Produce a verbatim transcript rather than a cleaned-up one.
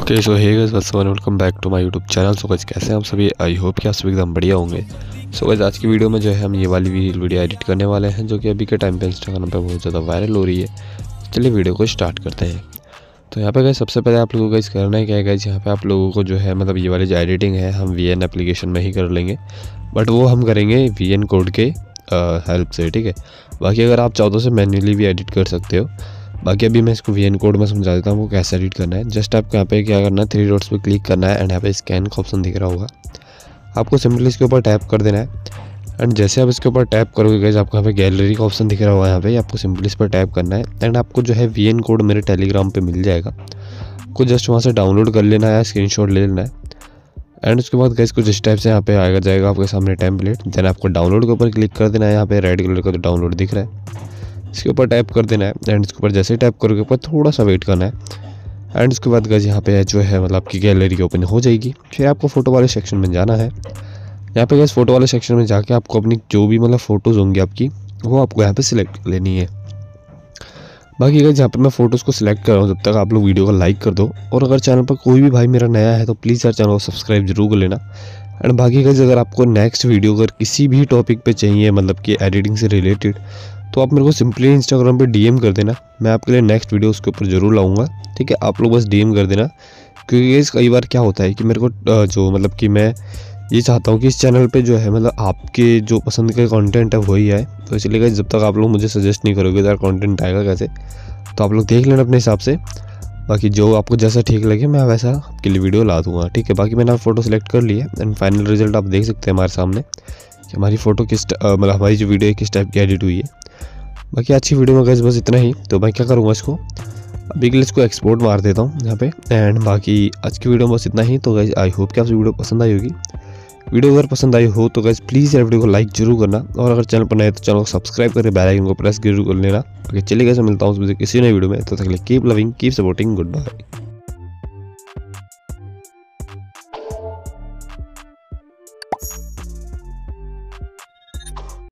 Okay so hey guys what's up, welcome back to my YouTube channel. So guys कैसे हैं आप सभी, I hope कि आप सभी एकदम बढ़िया होंगे। सो गाइस आज की वीडियो में जो है हम ये वाली वीडियो एडिट करने वाले हैं जो कि अभी के टाइम पे इंस्टाग्राम पे बहुत ज़्यादा वायरल हो रही है। चलिए वीडियो को स्टार्ट करते हैं। तो यहाँ पे गाइस सबसे पहले आप लोगों को गाइस करना है क्या है गाइस, यहाँ पे आप लोगों को जो है मतलब ये वाली जो एडिटिंग है हम वी एन एप्लीकेशन में ही कर लेंगे, बट वो हम करेंगे वी एन कोड के हेल्प से, ठीक है। बाकी अगर आप चाहो तो से मैन्युअली भी एडिट कर सकते हो। बाकी अभी मैं इसको वी एन कोड में समझा देता हूँ वो कैसे एडिट करना है। जस्ट आपको यहाँ पे क्या करना है, थ्री डॉट्स पे क्लिक करना है एंड यहाँ पे स्कैन का ऑप्शन दिख रहा होगा, आपको सिंपली इसके ऊपर टैप कर देना है। एंड जैसे आप इसके ऊपर टैप करोगे गाइस आपको यहाँ पे गैलरी का ऑप्शन दिख रहा होगा, यहाँ पे आपको सिंपली इस पर टैप करना है एंड आपको जो है वी एन कोड मेरे टेलीग्राम पर मिल जाएगा, आपको जस्ट वहाँ से डाउनलोड कर लेना है या स्क्रीन शॉट ले लेना है। एंड उसके बाद गाइस कुछ इस टाइप से यहाँ पे आएगा जाएगा आपके सामने टेम्पलेट, देन आपको डाउनलोड के ऊपर क्लिक कर देना है। यहाँ पे रेड कलर का तो डाउनलोड दिख रहा है, इसके ऊपर टैप कर देना है एंड इसके ऊपर जैसे ही टैप करोगे ऊपर थोड़ा सा वेट करना है। एंड इसके बाद गाइस यहाँ पे जो है मतलब आपकी गैलरी ओपन हो जाएगी। फिर आपको फ़ोटो वाले सेक्शन में जाना है। यहाँ पे गाइस फ़ोटो वाले सेक्शन में जाके आपको अपनी जो भी मतलब फ़ोटोज़ होंगी आपकी वो आपको यहाँ पे सिलेक्ट कर लेनी है। बाकी गाइस यहाँ पे मैं फ़ोटोज़ को सिलेक्ट कर रहा हूँ, जब तक आप लोग वीडियो को लाइक कर दो, और अगर चैनल पर कोई भी भाई मेरा नया है तो प्लीज़ यार चैनल को सब्सक्राइब जरूर कर लेना। एंड बाकी गाइस अगर आपको नेक्स्ट वीडियो अगर किसी भी टॉपिक पर चाहिए मतलब कि एडिटिंग से रिलेटेड, तो आप मेरे को सिंपली इंस्टाग्राम पे डीएम कर देना, मैं आपके लिए नेक्स्ट वीडियो उसके ऊपर जरूर लाऊंगा, ठीक है। आप लोग बस डीएम कर देना, क्योंकि इस कई बार क्या होता है कि मेरे को जो मतलब कि मैं ये चाहता हूँ कि इस चैनल पे जो है मतलब आपके जो पसंद का कंटेंट है वही आए, तो इसलिए जब तक आप लोग मुझे सजेस्ट नहीं करोगे यार कॉन्टेंट आएगा कैसे, तो आप लोग देख लेना अपने हिसाब से। बाकी जो आपको जैसा ठीक लगे मैं वैसा आपके लिए वीडियो ला दूँगा, ठीक है। बाकी मैंने फ़ोटो सेलेक्ट कर लिया एंड फाइनल रिजल्ट आप देख सकते हैं हमारे सामने, हमारी फ़ोटो किस मतलब हमारी जो वीडियो है किस टाइप की एडिट हुई है। बाकी अच्छी वीडियो में गाइस बस इतना ही। तो मैं क्या करूँगा इसको अभी के लिए इसको एक्सपोर्ट मार देता हूँ यहाँ पे। एंड बाकी आज की वीडियो में बस इतना ही। तो गाइस आई होप कि आपको वीडियो पसंद आई होगी। वीडियो अगर पसंद आई हो तो गाइस प्लीज़ यार वीडियो को लाइक जरूर करना, और अगर चैनल पर नए तो चैनल को सब्सक्राइब करके बेल आइकन को प्रेस जरूर कर लेना। बाकी चलिए गाइस मिलता हूँ किसी नई वीडियो में, तो तक के लिए keep loving keep supporting, good bye.